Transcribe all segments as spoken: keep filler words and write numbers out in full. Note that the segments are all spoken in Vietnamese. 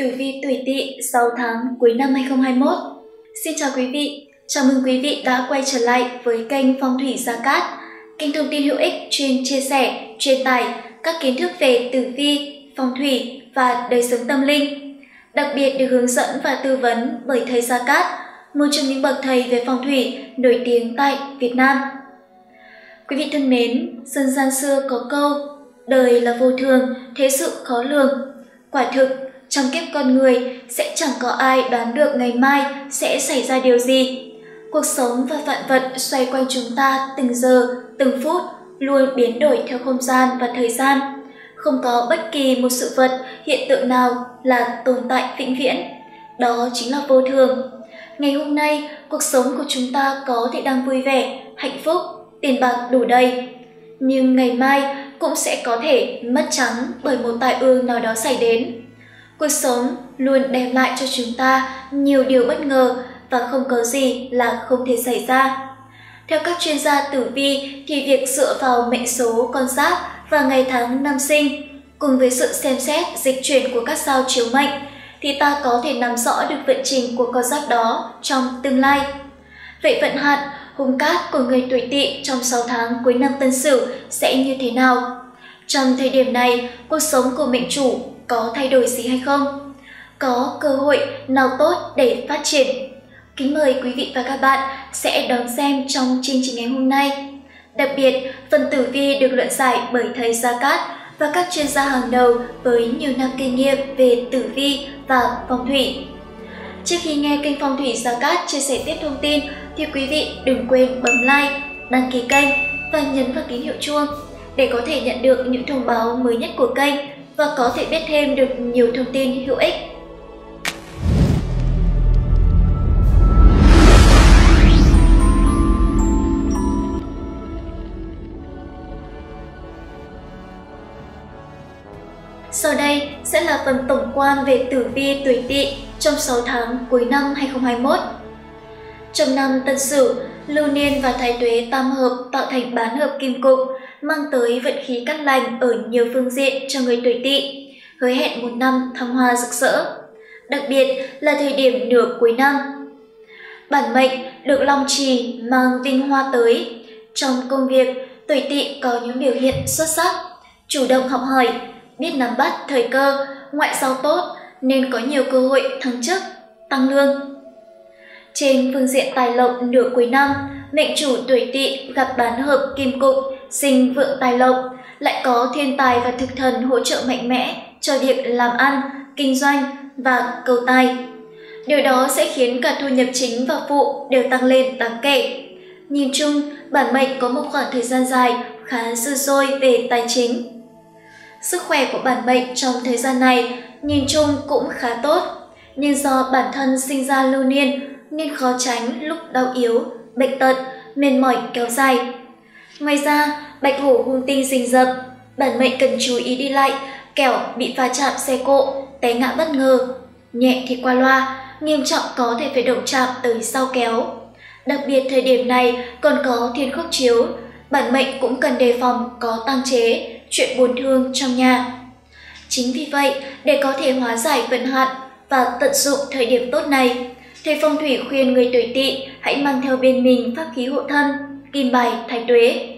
Tử vi tuổi Tỵ sáu tháng cuối năm hai không hai mốt. Xin chào quý vị, chào mừng quý vị đã quay trở lại với kênh Phong Thủy Gia Cát, kênh thông tin hữu ích chuyên chia sẻ, truyền tải các kiến thức về tử vi, phong thủy và đời sống tâm linh. Đặc biệt được hướng dẫn và tư vấn bởi thầy Gia Cát, một trong những bậc thầy về phong thủy nổi tiếng tại Việt Nam. Quý vị thân mến, dân gian xưa có câu đời là vô thường, thế sự khó lường. Quả thực, trong kiếp con người sẽ chẳng có ai đoán được ngày mai sẽ xảy ra điều gì. Cuộc sống và vạn vật xoay quanh chúng ta từng giờ, từng phút, luôn biến đổi theo không gian và thời gian. Không có bất kỳ một sự vật, hiện tượng nào là tồn tại vĩnh viễn. Đó chính là vô thường. Ngày hôm nay, cuộc sống của chúng ta có thể đang vui vẻ, hạnh phúc, tiền bạc đủ đầy. Nhưng ngày mai cũng sẽ có thể mất trắng bởi một tai ương nào đó xảy đến. Cuộc sống luôn đem lại cho chúng ta nhiều điều bất ngờ và không có gì là không thể xảy ra. Theo các chuyên gia tử vi thì việc dựa vào mệnh số con giáp và ngày tháng năm sinh cùng với sự xem xét dịch chuyển của các sao chiếu mệnh thì ta có thể nắm rõ được vận trình của con giáp đó trong tương lai. Vậy vận hạn, hung cát của người tuổi Tỵ trong sáu tháng cuối năm Tân Sửu sẽ như thế nào? Trong thời điểm này, cuộc sống của mệnh chủ có thay đổi gì hay không? Có cơ hội nào tốt để phát triển? Kính mời quý vị và các bạn sẽ đón xem trong chương trình ngày hôm nay. Đặc biệt, phần tử vi được luận giải bởi thầy Gia Cát và các chuyên gia hàng đầu với nhiều năm kinh nghiệm về tử vi và phong thủy. Trước khi nghe kênh Phong Thủy Gia Cát chia sẻ tiếp thông tin thì quý vị đừng quên bấm like, đăng ký kênh và nhấn vào tín hiệu chuông để có thể nhận được những thông báo mới nhất của kênh và có thể biết thêm được nhiều thông tin hữu ích. Sau đây sẽ là phần tổng quan về tử vi tuổi Tỵ trong sáu tháng cuối năm hai không hai mốt. Trong năm Tân Sửu, Lưu Niên và Thái Tuế tam hợp tạo thành bán hợp kim cục, mang tới vận khí cát lành ở nhiều phương diện cho người tuổi Tỵ, hứa hẹn một năm thăng hoa rực rỡ. Đặc biệt là thời điểm nửa cuối năm, bản mệnh được Long trì mang vinh hoa tới. Trong công việc, tuổi Tỵ có những biểu hiện xuất sắc, chủ động học hỏi, biết nắm bắt thời cơ, ngoại giao tốt nên có nhiều cơ hội thăng chức, tăng lương. Trên phương diện tài lộc nửa cuối năm, mệnh chủ tuổi Tỵ gặp bán hợp kim cục, sinh vượng tài lộc, lại có thiên tài và thực thần hỗ trợ mạnh mẽ cho việc làm ăn, kinh doanh và cầu tài. Điều đó sẽ khiến cả thu nhập chính và phụ đều tăng lên đáng kể. Nhìn chung, bản mệnh có một khoảng thời gian dài khá dư dôi về tài chính. Sức khỏe của bản mệnh trong thời gian này nhìn chung cũng khá tốt, nhưng do bản thân sinh ra lưu niên nên khó tránh lúc đau yếu, bệnh tật, mệt mỏi kéo dài. Ngoài ra, bạch hổ hung tinh rình rập, bản mệnh cần chú ý đi lại, kẻo bị va chạm xe cộ, té ngã bất ngờ. Nhẹ thì qua loa, nghiêm trọng có thể phải động chạm tới sao kéo. Đặc biệt thời điểm này còn có thiên khắc chiếu, bản mệnh cũng cần đề phòng có tang chế, chuyện buồn thương trong nhà. Chính vì vậy, để có thể hóa giải vận hạn và tận dụng thời điểm tốt này, thầy phong thủy khuyên người tuổi Tỵ hãy mang theo bên mình pháp khí hộ thân, kim bài Thái Tuế.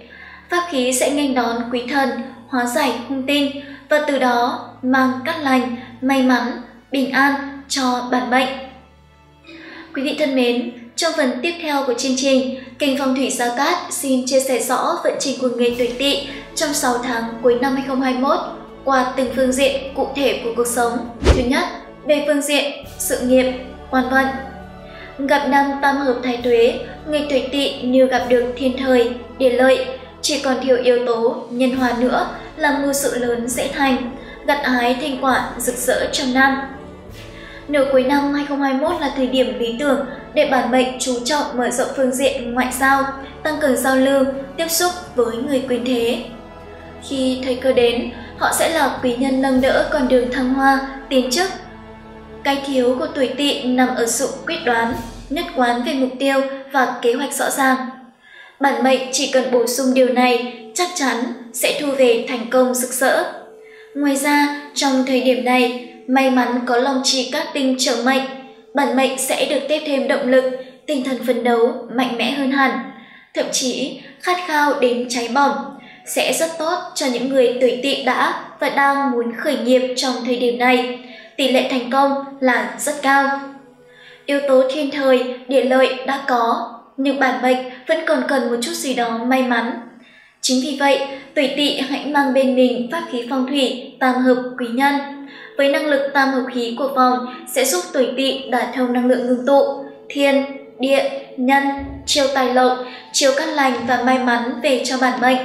Pháp khí sẽ nghênh đón quý thần, hóa giải hung tinh và từ đó mang cát lành, may mắn, bình an cho bản mệnh. Quý vị thân mến, trong phần tiếp theo của chương trình, kênh Phong Thủy Gia Cát xin chia sẻ rõ vận trình của người tuổi Tỵ trong sáu tháng cuối năm hai không hai mốt qua từng phương diện cụ thể của cuộc sống. Thứ nhất, về phương diện sự nghiệp, quan vận. Gặp năm tam hợp Thái Tuế, người tuổi Tỵ như gặp được thiên thời, địa lợi, chỉ còn thiếu yếu tố nhân hòa nữa là mưu sự lớn dễ thành, gặt hái thành quả rực rỡ trong năm. Nửa cuối năm hai không hai mốt là thời điểm lý tưởng để bản mệnh chú trọng mở rộng phương diện ngoại giao, tăng cường giao lưu, tiếp xúc với người quyền thế. Khi thời cơ đến, họ sẽ là quý nhân nâng đỡ con đường thăng hoa, tiến chức. Cái thiếu của tuổi Tỵ nằm ở sự quyết đoán, nhất quán về mục tiêu và kế hoạch rõ ràng. Bản mệnh chỉ cần bổ sung điều này, chắc chắn sẽ thu về thành công rực rỡ. Ngoài ra, trong thời điểm này, may mắn có lòng trì các tinh trợ mệnh, bản mệnh sẽ được tiếp thêm động lực, tinh thần phấn đấu mạnh mẽ hơn hẳn, thậm chí khát khao đến cháy bỏng, sẽ rất tốt cho những người tuổi Tỵ đã và đang muốn khởi nghiệp trong thời điểm này. Tỷ lệ thành công là rất cao. Yếu tố thiên thời, địa lợi đã có, nhưng bản mệnh vẫn còn cần một chút gì đó may mắn. Chính vì vậy, tuổi Tỵ hãy mang bên mình pháp khí phong thủy tam hợp quý nhân. Với năng lực tam hợp khí của phòng sẽ giúp tuổi Tỵ đả thông năng lượng ngưng tụ, thiên, địa, nhân, chiêu tài lộc, chiêu cát lành và may mắn về cho bản mệnh.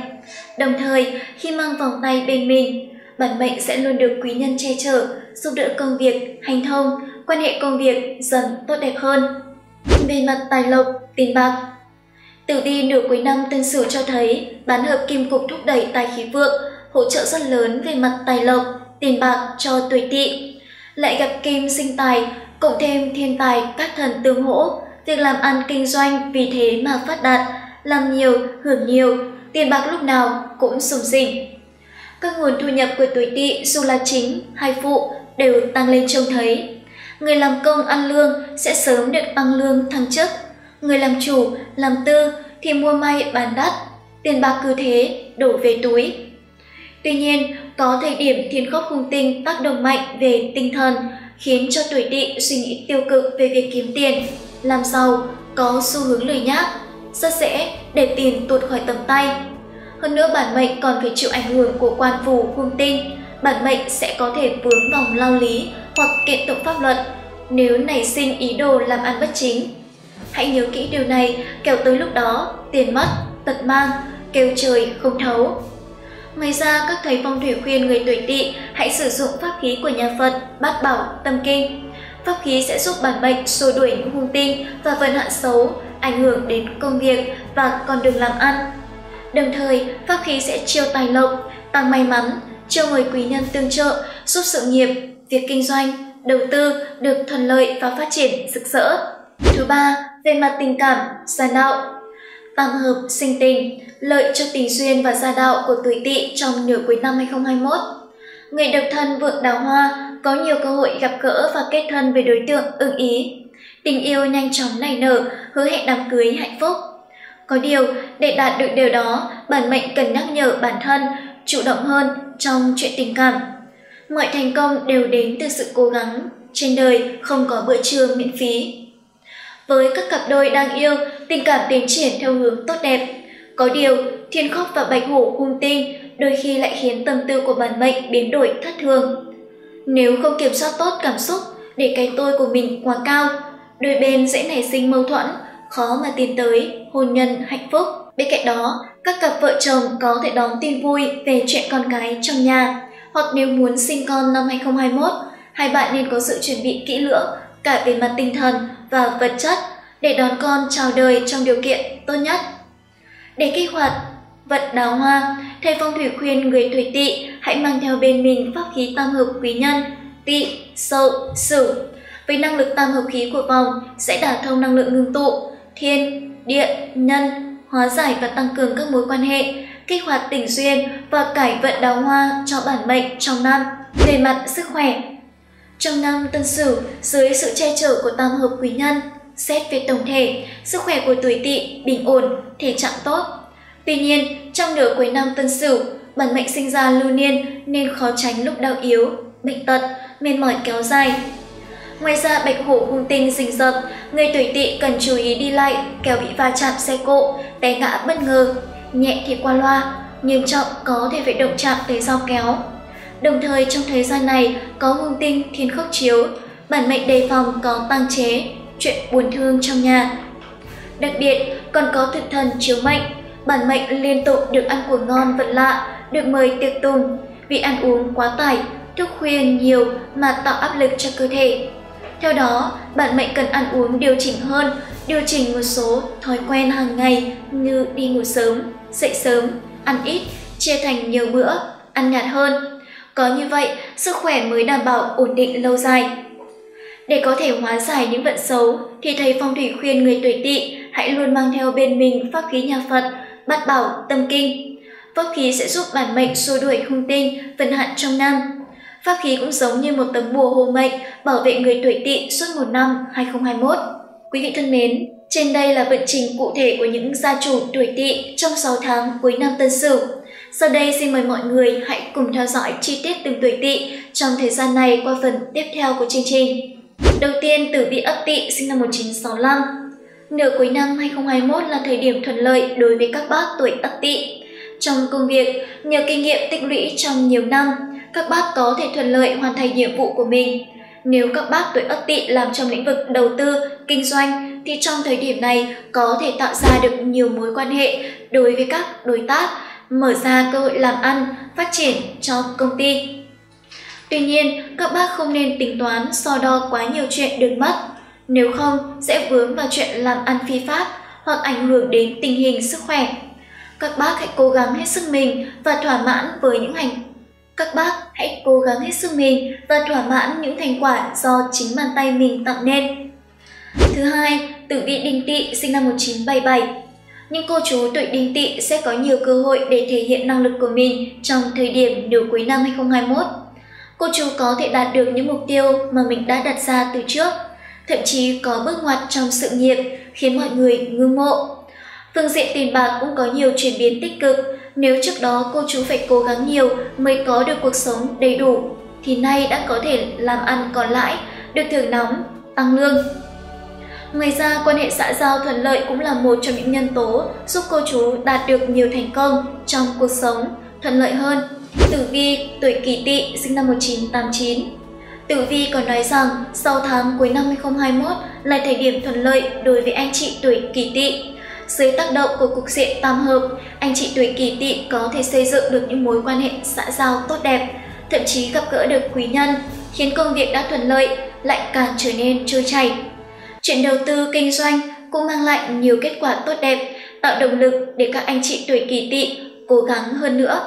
Đồng thời, khi mang vòng tay bên mình, bản mệnh sẽ luôn được quý nhân che chở, giúp đỡ công việc, hành thông, quan hệ công việc dần tốt đẹp hơn. Về mặt tài lộc, tiền bạc, tử vi nửa cuối năm Tân Sửu cho thấy bán hợp kim cục thúc đẩy tài khí vượng, hỗ trợ rất lớn về mặt tài lộc, tiền bạc cho tuổi Tỵ. Lại gặp kim sinh tài, cộng thêm thiên tài các thần tương hỗ, việc làm ăn kinh doanh vì thế mà phát đạt, làm nhiều, hưởng nhiều, tiền bạc lúc nào cũng sung sỉnh. Các nguồn thu nhập của tuổi Tỵ dù là chính hay phụ đều tăng lên trông thấy. Người làm công ăn lương sẽ sớm được tăng lương thăng chức. Người làm chủ, làm tư thì mua may bán đắt, tiền bạc cứ thế đổ về túi. Tuy nhiên, có thời điểm thiên khốc hung tinh tác động mạnh về tinh thần, khiến cho tuổi Tỵ suy nghĩ tiêu cực về việc kiếm tiền, làm giàu, có xu hướng lười nhác, rất dễ để tiền tuột khỏi tầm tay. Hơn nữa, bản mệnh còn phải chịu ảnh hưởng của quan phù hung tinh, bản mệnh sẽ có thể vướng vòng lao lý hoặc kiện tụng pháp luật nếu nảy sinh ý đồ làm ăn bất chính. Hãy nhớ kỹ điều này, kẻo tới lúc đó tiền mất, tật mang, kêu trời không thấu. Ngoài ra, các thầy phong thủy khuyên người tuổi Tỵ hãy sử dụng pháp khí của nhà Phật, Bát Bảo, Tâm Kinh. Pháp khí sẽ giúp bản mệnh xua đuổi những hung tinh và vận hạn xấu, ảnh hưởng đến công việc và con đường làm ăn. Đồng thời, pháp khí sẽ chiêu tài lộc, tăng may mắn, chiêu người quý nhân tương trợ, giúp sự nghiệp, việc kinh doanh, đầu tư được thuận lợi và phát triển rực rỡ. Thứ ba, về mặt tình cảm, gia đạo. Tam hợp sinh tình, lợi cho tình duyên và gia đạo của tuổi Tỵ trong nửa cuối năm hai không hai mốt. Người độc thân vượng đào hoa có nhiều cơ hội gặp gỡ và kết thân với đối tượng ưng ý. Tình yêu nhanh chóng nảy nở, hứa hẹn đám cưới hạnh phúc. Có điều, để đạt được điều đó, bản mệnh cần nhắc nhở bản thân, chủ động hơn trong chuyện tình cảm. Mọi thành công đều đến từ sự cố gắng, trên đời không có bữa trưa miễn phí. Với các cặp đôi đang yêu, tình cảm tiến triển theo hướng tốt đẹp. Có điều, thiên khốc và bạch hổ hung tinh đôi khi lại khiến tâm tư của bản mệnh biến đổi thất thường. Nếu không kiểm soát tốt cảm xúc, để cái tôi của mình quá cao, đôi bên dễ nảy sinh mâu thuẫn, khó mà tiến tới hôn nhân hạnh phúc. Bên cạnh đó, các cặp vợ chồng có thể đón tin vui về chuyện con cái trong nhà, hoặc nếu muốn sinh con năm hai không hai mốt, hai bạn nên có sự chuẩn bị kỹ lưỡng cả về mặt tinh thần và vật chất để đón con chào đời trong điều kiện tốt nhất. Để kích hoạt vật đào hoa, thầy phong thủy khuyên người tuổi Tỵ hãy mang theo bên mình pháp khí tam hợp quý nhân Tỵ, Sửu, Sửu. Với năng lực tam hợp khí của vòng sẽ đả thông năng lượng ngưng tụ, thiên, địa, nhân, hóa giải và tăng cường các mối quan hệ, kích hoạt tình duyên và cải vận đào hoa cho bản mệnh trong năm. Về mặt sức khỏe, trong năm Tân Sửu, dưới sự che chở của tam hợp quý nhân, xét về tổng thể, sức khỏe của tuổi Tỵ bình ổn, thể trạng tốt. Tuy nhiên, trong nửa cuối năm Tân Sửu, bản mệnh sinh ra lưu niên nên khó tránh lúc đau yếu, bệnh tật, mệt mỏi kéo dài. Ngoài ra, bạch hổ hung tinh rình rập, người tuổi Tỵ cần chú ý đi lại, kẻo bị va chạm xe cộ, té ngã bất ngờ, nhẹ thì qua loa, nghiêm trọng có thể phải động chạm tới dao kéo. Đồng thời, trong thời gian này có hung tinh thiên khốc chiếu, bản mệnh đề phòng có tang chế, chuyện buồn thương trong nhà. Đặc biệt, còn có thực thần chiếu mệnh, bản mệnh liên tục được ăn của ngon vật lạ, được mời tiệc tùng, vì ăn uống quá tải, thức khuya nhiều mà tạo áp lực cho cơ thể. Theo đó, bản mệnh cần ăn uống điều chỉnh hơn, điều chỉnh một số thói quen hàng ngày như đi ngủ sớm, dậy sớm, ăn ít, chia thành nhiều bữa, ăn nhạt hơn. Có như vậy, sức khỏe mới đảm bảo ổn định lâu dài. Để có thể hóa giải những vận xấu, thì thầy phong thủy khuyên người tuổi Tỵ hãy luôn mang theo bên mình pháp khí nhà Phật, Bát Bảo, Tâm Kinh. Pháp khí sẽ giúp bản mệnh xua đuổi hung tinh, vận hạn trong năm. Pháp khí cũng giống như một tấm bùa hộ mệnh bảo vệ người tuổi Tỵ suốt một năm hai không hai mốt. Quý vị thân mến, trên đây là vận trình cụ thể của những gia chủ tuổi Tỵ trong sáu tháng cuối năm Tân Sửu. Sau đây xin mời mọi người hãy cùng theo dõi chi tiết từng tuổi Tỵ trong thời gian này qua phần tiếp theo của chương trình. Đầu tiên, tử vi Ất Tỵ sinh năm một nghìn chín trăm sáu mươi lăm. Nửa cuối năm hai không hai mốt là thời điểm thuận lợi đối với các bác tuổi Ất Tỵ. Trong công việc, nhờ kinh nghiệm tích lũy trong nhiều năm, các bác có thể thuận lợi hoàn thành nhiệm vụ của mình. Nếu các bác tuổi Ất Tỵ làm trong lĩnh vực đầu tư, kinh doanh thì trong thời điểm này có thể tạo ra được nhiều mối quan hệ đối với các đối tác, mở ra cơ hội làm ăn, phát triển cho công ty. Tuy nhiên, các bác không nên tính toán so đo quá nhiều chuyện được mất, nếu không sẽ vướng vào chuyện làm ăn phi pháp hoặc ảnh hưởng đến tình hình sức khỏe. Các bác hãy cố gắng hết sức mình và thỏa mãn với những hành Các bác hãy cố gắng hết sức mình và thỏa mãn những thành quả do chính bàn tay mình tạo nên. Thứ hai, tử vi Đinh Tỵ sinh năm một nghìn chín trăm bảy mươi bảy. Những cô chú tuổi Đinh Tỵ sẽ có nhiều cơ hội để thể hiện năng lực của mình trong thời điểm nửa cuối năm hai không hai mốt. Cô chú có thể đạt được những mục tiêu mà mình đã đặt ra từ trước, thậm chí có bước ngoặt trong sự nghiệp khiến mọi người ngưỡng mộ. Phương diện tiền bạc cũng có nhiều chuyển biến tích cực. Nếu trước đó cô chú phải cố gắng nhiều mới có được cuộc sống đầy đủ, thì nay đã có thể làm ăn có lãi, được thưởng nóng, tăng lương. Ngoài ra, quan hệ xã giao thuận lợi cũng là một trong những nhân tố giúp cô chú đạt được nhiều thành công trong cuộc sống thuận lợi hơn. Tử vi tuổi Kỷ Tỵ sinh năm một nghìn chín trăm tám mươi chín. Tử vi còn nói rằng sau tháng cuối năm hai không hai mốt là thời điểm thuận lợi đối với anh chị tuổi Kỷ Tỵ. Dưới tác động của cục diện tam hợp, anh chị tuổi Kỷ Tỵ có thể xây dựng được những mối quan hệ xã giao tốt đẹp, thậm chí gặp gỡ được quý nhân, khiến công việc đã thuận lợi lại càng trở nên trôi chảy. Chuyện đầu tư kinh doanh cũng mang lại nhiều kết quả tốt đẹp, tạo động lực để các anh chị tuổi Kỷ Tỵ cố gắng hơn nữa.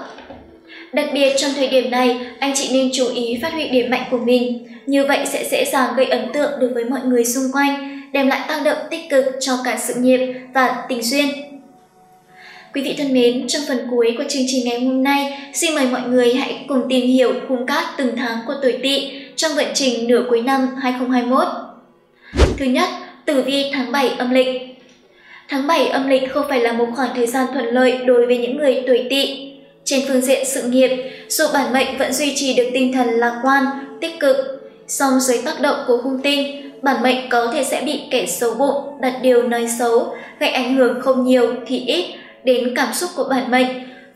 Đặc biệt trong thời điểm này, anh chị nên chú ý phát huy điểm mạnh của mình, như vậy sẽ dễ dàng gây ấn tượng đối với mọi người xung quanh, đem lại tác động tích cực cho cả sự nghiệp và tình duyên. Quý vị thân mến, trong phần cuối của chương trình ngày hôm nay, xin mời mọi người hãy cùng tìm hiểu khung cát từng tháng của tuổi Tỵ trong vận trình nửa cuối năm hai không hai mốt. Thứ nhất, tử vi tháng bảy âm lịch. Tháng bảy âm lịch không phải là một khoảng thời gian thuận lợi đối với những người tuổi Tỵ. Trên phương diện sự nghiệp, dù bản mệnh vẫn duy trì được tinh thần lạc quan, tích cực, song dưới tác động của hung tinh, bản mệnh có thể sẽ bị kẻ xấu bụng đặt điều nói xấu, gây ảnh hưởng không nhiều thì ít đến cảm xúc của bản mệnh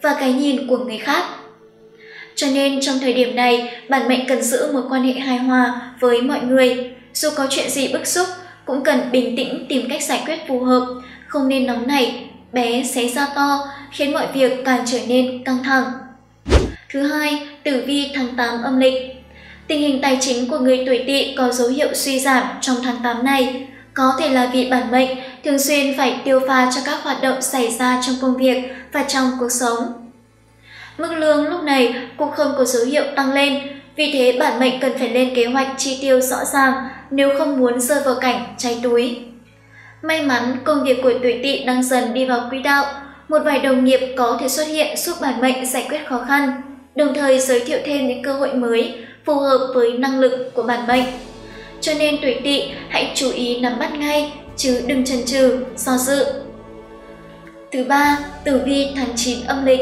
và cái nhìn của người khác. Cho nên trong thời điểm này, bản mệnh cần giữ mối quan hệ hài hòa với mọi người. Dù có chuyện gì bức xúc, cũng cần bình tĩnh tìm cách giải quyết phù hợp, không nên nóng nảy, bé xé ra to, khiến mọi việc càng trở nên căng thẳng. Thứ hai, tử vi tháng tám âm lịch. Tình hình tài chính của người tuổi Tỵ có dấu hiệu suy giảm trong tháng tám này, có thể là vì bản mệnh thường xuyên phải tiêu pha cho các hoạt động xảy ra trong công việc và trong cuộc sống. Mức lương lúc này cũng không có dấu hiệu tăng lên, vì thế bản mệnh cần phải lên kế hoạch chi tiêu rõ ràng nếu không muốn rơi vào cảnh cháy túi. May mắn, công việc của tuổi Tỵ đang dần đi vào quỹ đạo, một vài đồng nghiệp có thể xuất hiện giúp bản mệnh giải quyết khó khăn, đồng thời giới thiệu thêm những cơ hội mới phù hợp với năng lực của bản mệnh. Cho nên tuổi Tỵ hãy chú ý nắm bắt ngay, chứ đừng chần chừ, do dự. Thứ ba, tử vi tháng chín âm lịch.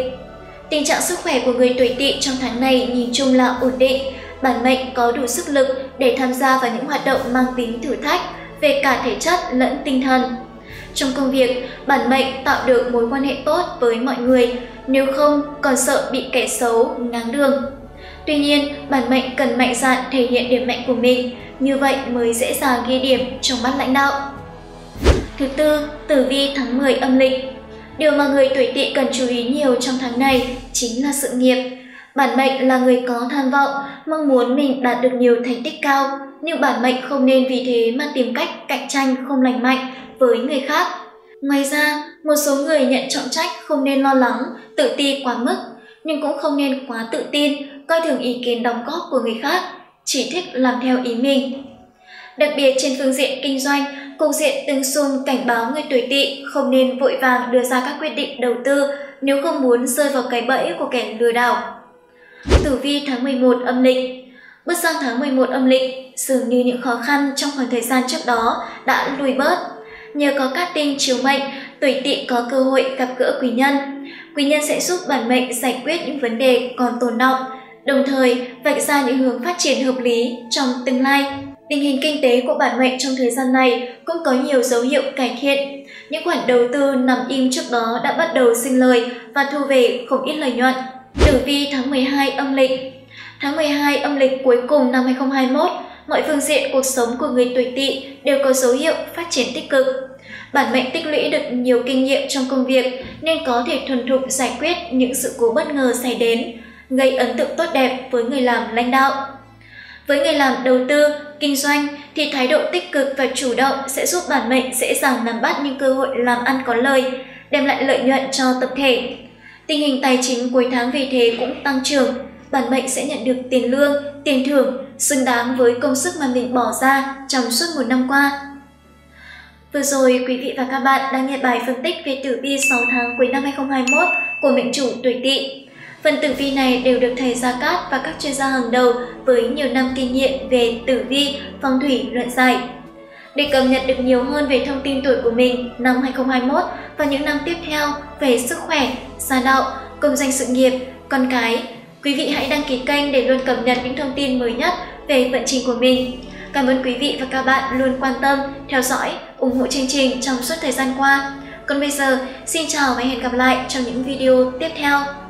Tình trạng sức khỏe của người tuổi Tỵ trong tháng này nhìn chung là ổn định, bản mệnh có đủ sức lực để tham gia vào những hoạt động mang tính thử thách về cả thể chất lẫn tinh thần. Trong công việc, bản mệnh tạo được mối quan hệ tốt với mọi người, nếu không còn sợ bị kẻ xấu ngáng đường. Tuy nhiên, bản mệnh cần mạnh dạn thể hiện điểm mạnh của mình, như vậy mới dễ dàng ghi điểm trong mắt lãnh đạo. Thứ tư, tử vi tháng mười âm lịch. Điều mà người tuổi Tỵ cần chú ý nhiều trong tháng này chính là sự nghiệp. Bản mệnh là người có tham vọng, mong muốn mình đạt được nhiều thành tích cao, nhưng bản mệnh không nên vì thế mà tìm cách cạnh tranh không lành mạnh với người khác. Ngoài ra, một số người nhận trọng trách không nên lo lắng, tự ti quá mức, nhưng cũng không nên quá tự tin, coi thường ý kiến đóng góp của người khác, chỉ thích làm theo ý mình. Đặc biệt trên phương diện kinh doanh, cục diện tương xung cảnh báo người tuổi Tỵ không nên vội vàng đưa ra các quyết định đầu tư nếu không muốn rơi vào cái bẫy của kẻ lừa đảo. Tử vi tháng mười một âm lịch. Bước sang tháng mười một âm lịch, dường như những khó khăn trong khoảng thời gian trước đó đã lùi bớt. Nhờ có cát tinh chiếu mệnh, tuổi Tỵ có cơ hội gặp gỡ quý nhân. Quý nhân sẽ giúp bản mệnh giải quyết những vấn đề còn tồn đọng, đồng thời vạch ra những hướng phát triển hợp lý trong tương lai. Tình hình kinh tế của bản mệnh trong thời gian này cũng có nhiều dấu hiệu cải thiện. Những khoản đầu tư nằm im trước đó đã bắt đầu sinh lời và thu về không ít lợi nhuận. Tử vi tháng mười hai âm lịch. Tháng mười hai âm lịch cuối cùng năm hai không hai mốt, mọi phương diện cuộc sống của người tuổi Tỵ đều có dấu hiệu phát triển tích cực. Bản mệnh tích lũy được nhiều kinh nghiệm trong công việc nên có thể thuần thục giải quyết những sự cố bất ngờ xảy đến, gây ấn tượng tốt đẹp với người làm lãnh đạo. Với người làm đầu tư, kinh doanh thì thái độ tích cực và chủ động sẽ giúp bản mệnh dễ dàng nắm bắt những cơ hội làm ăn có lời, đem lại lợi nhuận cho tập thể. Tình hình tài chính cuối tháng vì thế cũng tăng trưởng, bản mệnh sẽ nhận được tiền lương, tiền thưởng xứng đáng với công sức mà mình bỏ ra trong suốt một năm qua. Vừa rồi, quý vị và các bạn đang nghe bài phân tích về tử vi sáu tháng cuối năm hai không hai mốt của mệnh chủ tuổi Tỵ. Phần tử vi này đều được thầy Gia Cát và các chuyên gia hàng đầu với nhiều năm kinh nghiệm về tử vi, phong thủy, luận giải. Để cập nhật được nhiều hơn về thông tin tuổi của mình năm hai không hai mốt và những năm tiếp theo về sức khỏe, gia đạo, công danh sự nghiệp, con cái, quý vị hãy đăng ký kênh để luôn cập nhật những thông tin mới nhất về vận trình của mình. Cảm ơn quý vị và các bạn luôn quan tâm, theo dõi, ủng hộ chương trình trong suốt thời gian qua. Còn bây giờ, xin chào và hẹn gặp lại trong những video tiếp theo.